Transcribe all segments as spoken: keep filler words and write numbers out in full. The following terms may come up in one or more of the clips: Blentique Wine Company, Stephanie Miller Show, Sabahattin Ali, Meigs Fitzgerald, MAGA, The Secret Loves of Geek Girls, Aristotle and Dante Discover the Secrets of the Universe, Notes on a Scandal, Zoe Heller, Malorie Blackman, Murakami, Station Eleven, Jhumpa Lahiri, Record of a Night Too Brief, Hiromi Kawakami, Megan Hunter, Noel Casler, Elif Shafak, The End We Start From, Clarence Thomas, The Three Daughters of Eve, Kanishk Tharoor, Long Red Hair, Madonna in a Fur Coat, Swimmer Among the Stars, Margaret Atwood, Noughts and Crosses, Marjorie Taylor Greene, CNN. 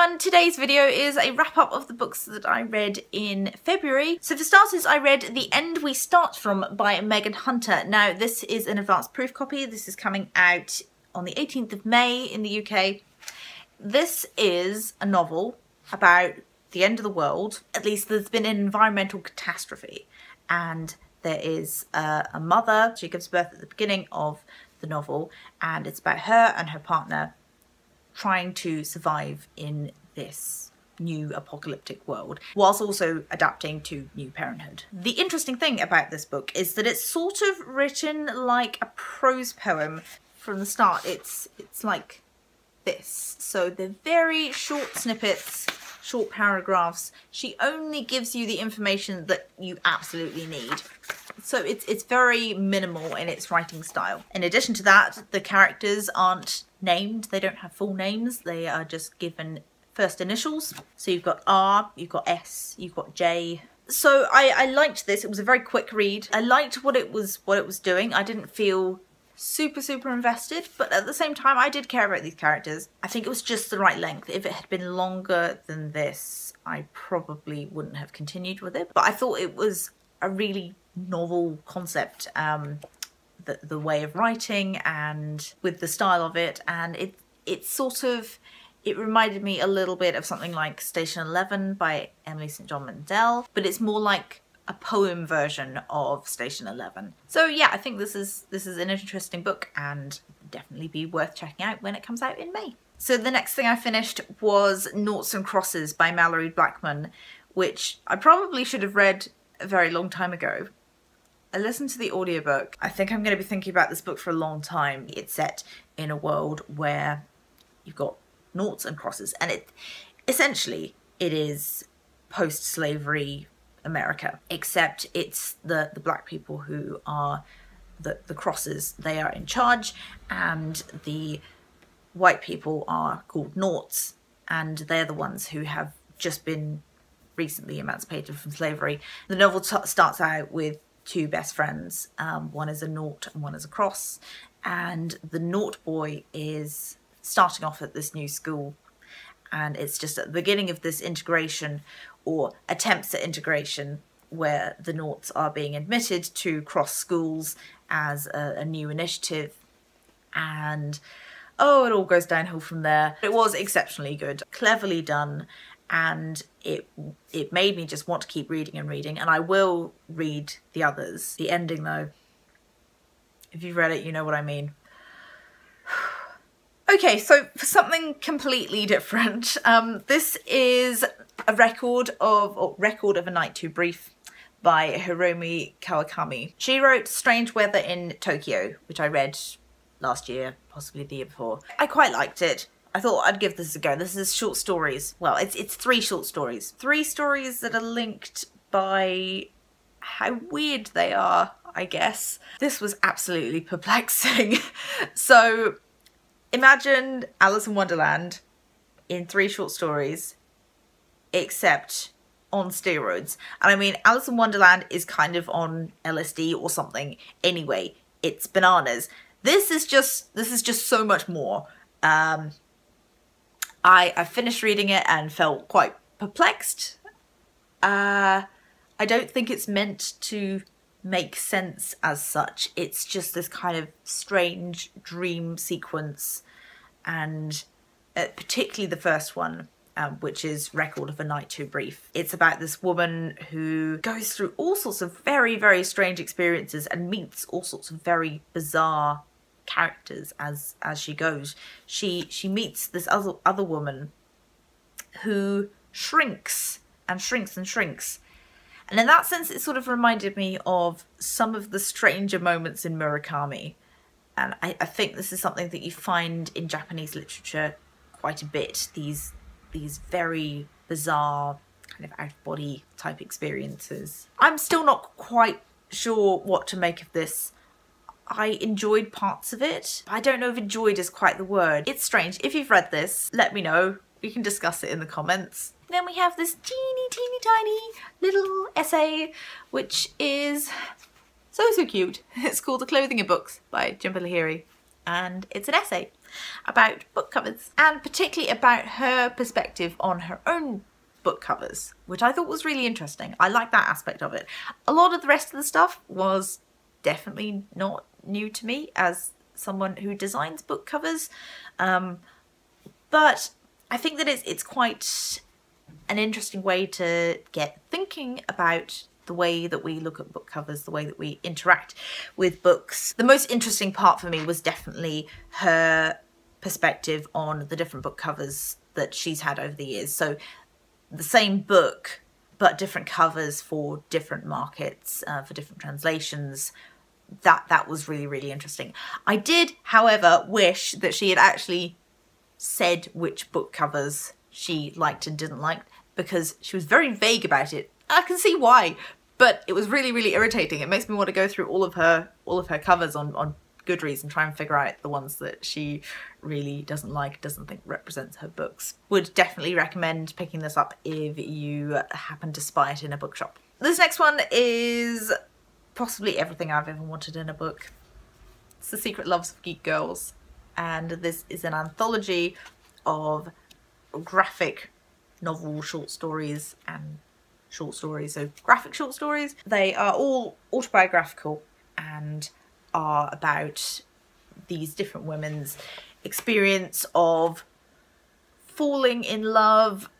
everyone, today's video is a wrap-up of the books that I read in February. So for starters, I read The End We Start From by Megan Hunter. Now this is an advanced proof copy. This is coming out on the eighteenth of May in the U K. This is a novel about the end of the world. At least there's been an environmental catastrophe, and there is uh, a mother. She gives birth at the beginning of the novel, and it's about her and her partner trying to survive in this new apocalyptic world, whilst also adapting to new parenthood. The interesting thing about this book is that it's sort of written like a prose poem from the start. It's, it's like this. So they're very short snippets, short paragraphs. She only gives you the information that you absolutely need. So it's, it's very minimal in its writing style. In addition to that, the characters aren't named. They don't have full names. They are just given first initials. So you've got R, you've got S, you've got J. So I, I liked this. It was a very quick read. I liked what it was, what it was doing. I didn't feel super, super invested, but at the same time, I did care about these characters. I think it was just the right length. If it had been longer than this, I probably wouldn't have continued with it, but I thought it was a really novel concept, um, the, the way of writing and with the style of it. And it, it sort of, it reminded me a little bit of something like Station Eleven by Emily St John Mandel, but it's more like a poem version of Station Eleven. So yeah, I think this is this is an interesting book and definitely be worth checking out when it comes out in May. So the next thing I finished was Noughts and Crosses by Malorie Blackman, which I probably should have read a very long time ago. I listened to the audiobook. I think I'm going to be thinking about this book for a long time. It's set in a world where you've got noughts and crosses, and it essentially it is post-slavery America, except it's the the black people who are the the crosses. They are in charge, and the white people are called noughts, and they're the ones who have just been recently emancipated from slavery. The novel t starts out with two best friends. Um, one is a nought and one is a cross, and the nought boy is starting off at this new school, and it's just at the beginning of this integration or attempts at integration where the noughts are being admitted to cross schools as a, a new initiative, and oh, it all goes downhill from there. It was exceptionally good, cleverly done, and it it made me just want to keep reading and reading, and I will read the others. The ending though, if you've read it, you know what I mean. Okay, so for something completely different, um, this is a record of or Record of a Night Too Brief by Hiromi Kawakami. She wrote Strange Weather in Tokyo, which I read last year, possibly the year before. I quite liked it. I thought I'd give this a go. This is short stories. Well, it's, it's three short stories. Three stories that are linked by how weird they are, I guess. This was absolutely perplexing. So imagine Alice in Wonderland in three short stories, except on steroids. And I mean, Alice in Wonderland is kind of on L S D or something. Anyway, it's bananas. This is just, this is just so much more. Um, I, I finished reading it and felt quite perplexed. Uh, I don't think it's meant to make sense as such. It's just this kind of strange dream sequence, and uh, particularly the first one, um, which is Record of a Night Too Brief. It's about this woman who goes through all sorts of very, very strange experiences and meets all sorts of very bizarre characters as as she goes. She she meets this other other woman who shrinks and shrinks and shrinks. And in that sense, it sort of reminded me of some of the stranger moments in Murakami. And I, I think this is something that you find in Japanese literature quite a bit. These, these very bizarre kind of out-of-body type experiences. I'm still not quite sure what to make of this. I enjoyed parts of it. I don't know if enjoyed is quite the word. It's strange. If you've read this, let me know. We can discuss it in the comments. Then we have this teeny, teeny, tiny little essay, which is so, so cute. It's called The Clothing of Books by Jhumpa Lahiri, and it's an essay. about book covers, and particularly about her perspective on her own book covers, which I thought was really interesting. I like that aspect of it. A lot of the rest of the stuff was definitely not new to me as someone who designs book covers, um, but I think that it's, it's quite an interesting way to get thinking about the way that we look at book covers, the way that we interact with books. The most interesting part for me was definitely her perspective on the different book covers that she's had over the years. So the same book, but different covers for different markets, uh, for different translations. That, that was really, really interesting. I did, however, wish that she had actually said which book covers she liked and didn't like, because she was very vague about it. I can see why, but it was really, really irritating. It makes me want to go through all of her all of her covers on, on Goodreads and try and figure out the ones that she really doesn't like, doesn't think represents her books. Would definitely recommend picking this up if you happen to spy it in a bookshop. This next one is possibly everything I've ever wanted in a book. It's The Secret Loves of Geek Girls, and this is an anthology of graphic novel short stories and short stories, so graphic short stories. They are all autobiographical and are about these different women's experience of falling in love,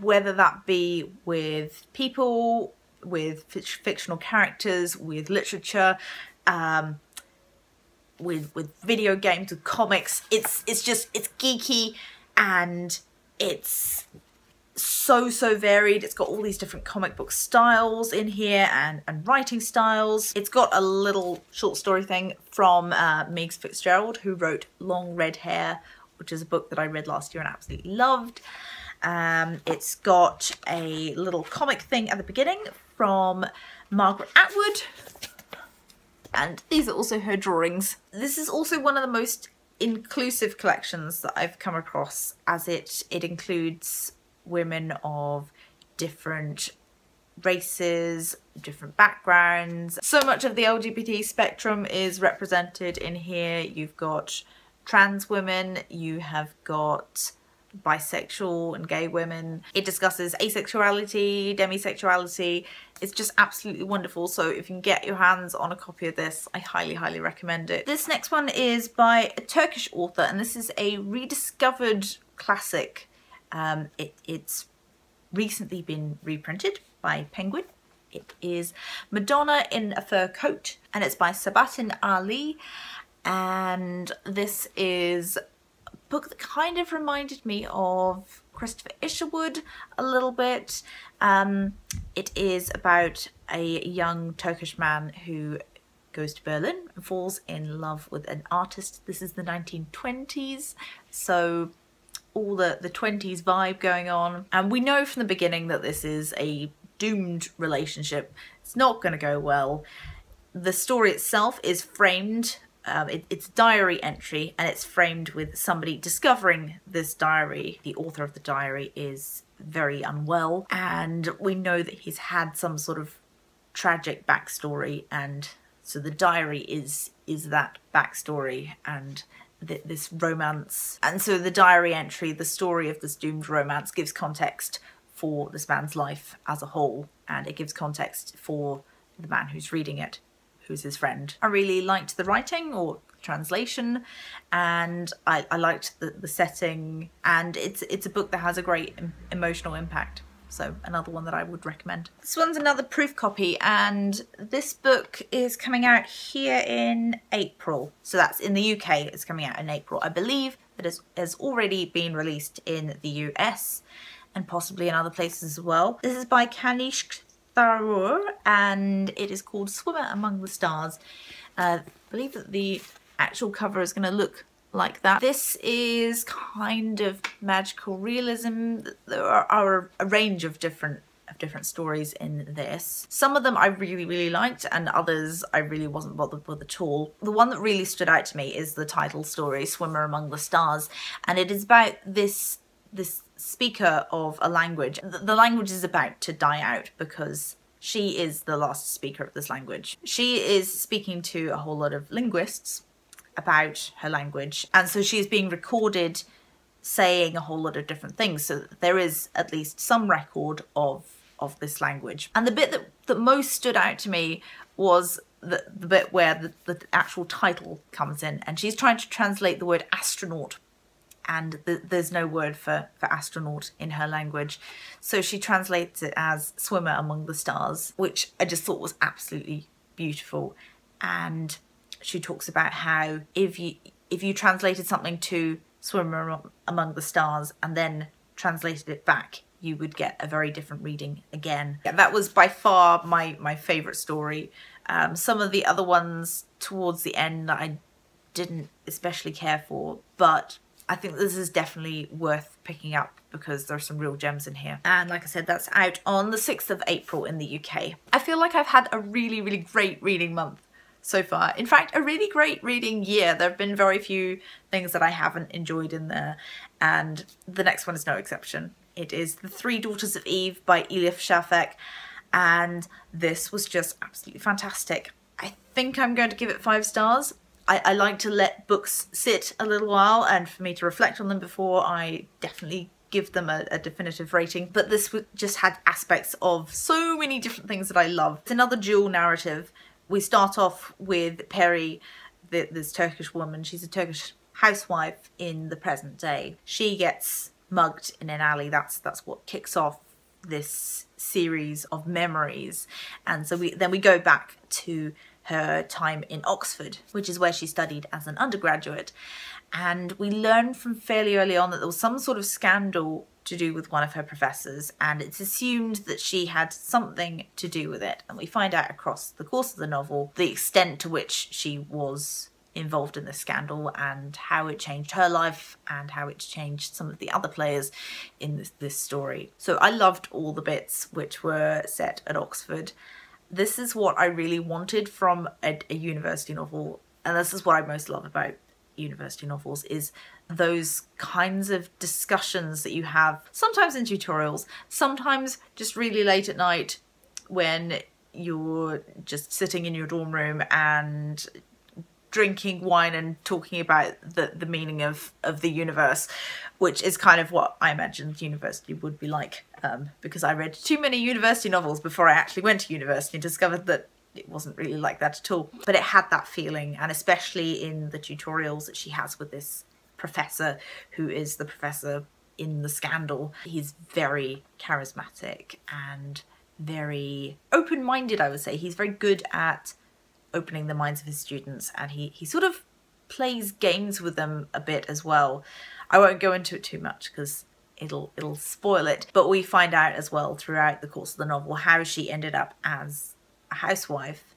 whether that be with people, with fictional characters, with literature, um, with with video games, with comics. It's it's just, it's geeky and it's so, so varied. It's got all these different comic book styles in here and, and writing styles. It's got a little short story thing from uh, Meigs Fitzgerald, who wrote Long Red Hair, which is a book that I read last year and absolutely loved. Um, it's got a little comic thing at the beginning from Margaret Atwood. And these are also her drawings. This is also one of the most inclusive collections that I've come across, as it, it includes women of different races, different backgrounds. So much of the L G B T spectrum is represented in here. You've got trans women, you have got bisexual and gay women. It discusses asexuality, demisexuality. It's just absolutely wonderful. So if you can get your hands on a copy of this, I highly, highly recommend it. This next one is by a Turkish author, and this is a rediscovered classic. Um, it, it's recently been reprinted by Penguin. It is Madonna in a Fur Coat, and it's by Sabahattin Ali. And this is a book that kind of reminded me of Christopher Isherwood a little bit. Um, it is about a young Turkish man who goes to Berlin and falls in love with an artist. This is the nineteen twenties, so all the, the twenties vibe going on. And we know from the beginning that this is a doomed relationship. It's not going to go well. The story itself is framed, um, it, it's a diary entry, and it's framed with somebody discovering this diary. The author of the diary is very unwell, and we know that he's had some sort of tragic backstory, and so the diary is, is that backstory and this romance. And so the diary entry, the story of this doomed romance, gives context for this man's life as a whole, and it gives context for the man who's reading it, who's his friend. I really liked the writing or translation, and I, I liked the, the setting, and it's it's a book that has a great emotional impact. So another one that I would recommend. This one's another proof copy, and this book is coming out here in April. So that's in the U K, it's coming out in April. I believe that it has already been released in the U S and possibly in other places as well. This is by Kanishk Tharoor, and it is called Swimmer Among the Stars. Uh, I believe that the actual cover is going to look like that. This is kind of magical realism. There are, are a range of different of different stories in this. Some of them I really, really liked, and others I really wasn't bothered with at all. The one that really stood out to me is the title story, Swimmer Among the Stars, and it is about this this speaker of a language. The, the language is about to die out because she is the last speaker of this language. She is speaking to a whole lot of linguists about her language. And so she is being recorded saying a whole lot of different things. So there is at least some record of of this language. And the bit that, that most stood out to me was the, the bit where the, the actual title comes in, and she's trying to translate the word astronaut, and the, there's no word for, for astronaut in her language. So she translates it as Swimmer Among the Stars, which I just thought was absolutely beautiful. And she talks about how if you, if you translated something to Swimmer Among the Stars and then translated it back, you would get a very different reading again. Yeah, that was by far my, my favourite story. Um, some of the other ones towards the end I didn't especially care for, but I think this is definitely worth picking up because there are some real gems in here. And like I said, that's out on the sixth of April in the U K. I feel like I've had a really, really great reading month so far. In fact, a really great reading year. There have been very few things that I haven't enjoyed in there, and the next one is no exception. It is The Three Daughters of Eve by Elif Shafak, and this was just absolutely fantastic. I think I'm going to give it five stars. I, I like to let books sit a little while and for me to reflect on them before I definitely give them a, a definitive rating, but this just had aspects of so many different things that I love. It's another dual narrative. We start off with Peri, the, this Turkish woman. She's a Turkish housewife in the present day. She gets mugged in an alley. That's that's what kicks off this series of memories. And so we then we go back to her time in Oxford, which is where she studied as an undergraduate. And we learn from fairly early on that there was some sort of scandal to do with one of her professors, and it's assumed that she had something to do with it. And we find out across the course of the novel the extent to which she was involved in this scandal and how it changed her life and how it changed some of the other players in this, this story. So I loved all the bits which were set at Oxford. This is what I really wanted from a, a university novel, and this is what I most love about university novels, is those kinds of discussions that you have sometimes in tutorials, sometimes just really late at night when you're just sitting in your dorm room and drinking wine and talking about the, the meaning of, of the universe, which is kind of what I imagined university would be like, um, because I read too many university novels before I actually went to university and discovered that it wasn't really like that at all. But it had that feeling, and especially in the tutorials that she has with this professor, who is the professor in the scandal. He's very charismatic and very open-minded, I would say. He's very good at opening the minds of his students, and he, he sort of plays games with them a bit as well. I won't go into it too much because it'll it'll spoil it, but we find out as well throughout the course of the novel how she ended up as a housewife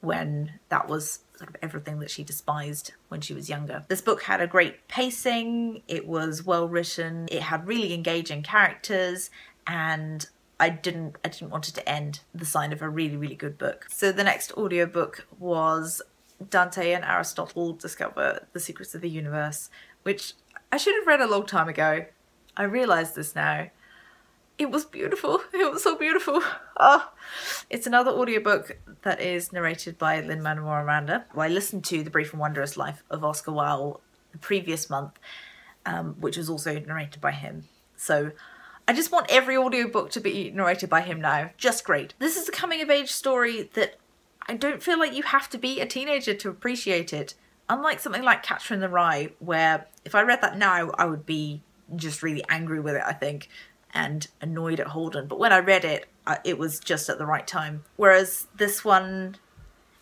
when that was sort of everything that she despised when she was younger. This book had a great pacing, it was well written, it had really engaging characters, and I didn't I didn't want it to end. The sign of a really, really good book. So the next audiobook was Dante and Aristotle Discover the Secrets of the Universe, which I should have read a long time ago. I realise this now. It was beautiful. It was so beautiful. Oh, it's another audiobook that is narrated by Lin-Manuel Miranda. Well, I listened to The Brief and Wondrous Life of Oscar Wilde the previous month, um, which was also narrated by him. So I just want every audiobook to be narrated by him now. Just great. This is a coming-of-age story that I don't feel like you have to be a teenager to appreciate it. Unlike something like Catcher in the Rye, where if I read that now, I would be just really angry with it, I think, and annoyed at Holden. But when I read it, it was just at the right time. Whereas this one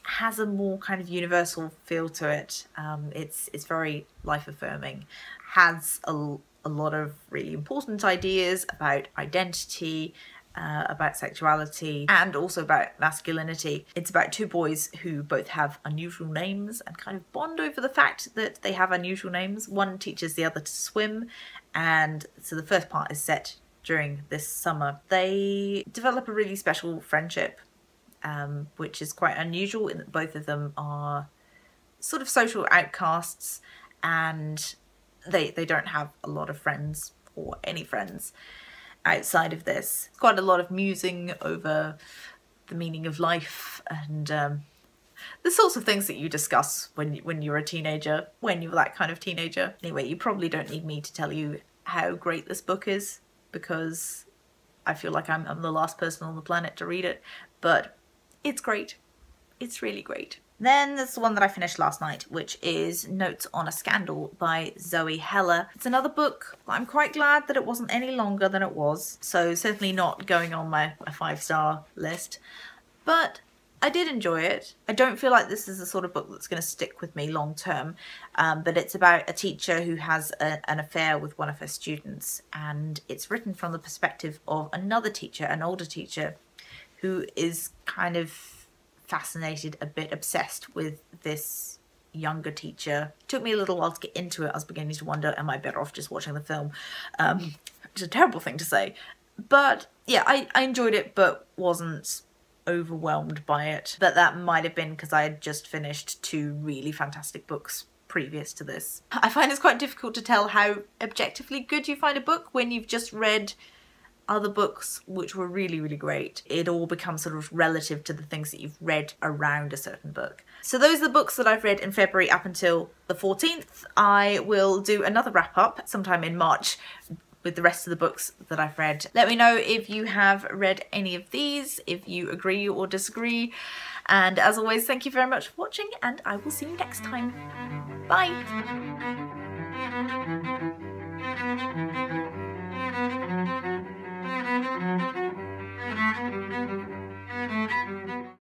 has a more kind of universal feel to it. Um, it's, it's very life-affirming. Has a... a lot of really important ideas about identity, uh, about sexuality, and also about masculinity. It's about two boys who both have unusual names and kind of bond over the fact that they have unusual names. One teaches the other to swim, and so the first part is set during this summer. They develop a really special friendship, um, which is quite unusual in that both of them are sort of social outcasts, and They, they don't have a lot of friends or any friends outside of this. Quite a lot of musing over the meaning of life and um, the sorts of things that you discuss when, when you're a teenager, when you're that kind of teenager. Anyway, you probably don't need me to tell you how great this book is, because I feel like I'm, I'm the last person on the planet to read it, but it's great. It's really great. Then there's the one that I finished last night, which is Notes on a Scandal by Zoe Heller. It's another book that I'm quite glad that it wasn't any longer than it was, so certainly not going on my, my five-star list, but I did enjoy it. I don't feel like this is the sort of book that's going to stick with me long term, um, but it's about a teacher who has a, an affair with one of her students, and it's written from the perspective of another teacher, an older teacher, who is kind of fascinated, a bit obsessed with this younger teacher. It took me a little while to get into it. I was beginning to wonder, am I better off just watching the film? Um, which is a terrible thing to say. But yeah, I, I enjoyed it, but wasn't overwhelmed by it. But that might have been because I had just finished two really fantastic books previous to this. I find it's quite difficult to tell how objectively good you find a book when you've just read other books which were really, really great. It all becomes sort of relative to the things that you've read around a certain book. So those are the books that I've read in February up until the fourteenth. I will do another wrap up sometime in March with the rest of the books that I've read. Let me know if you have read any of these, if you agree or disagree. And as always, thank you very much for watching, and I will see you next time. Bye!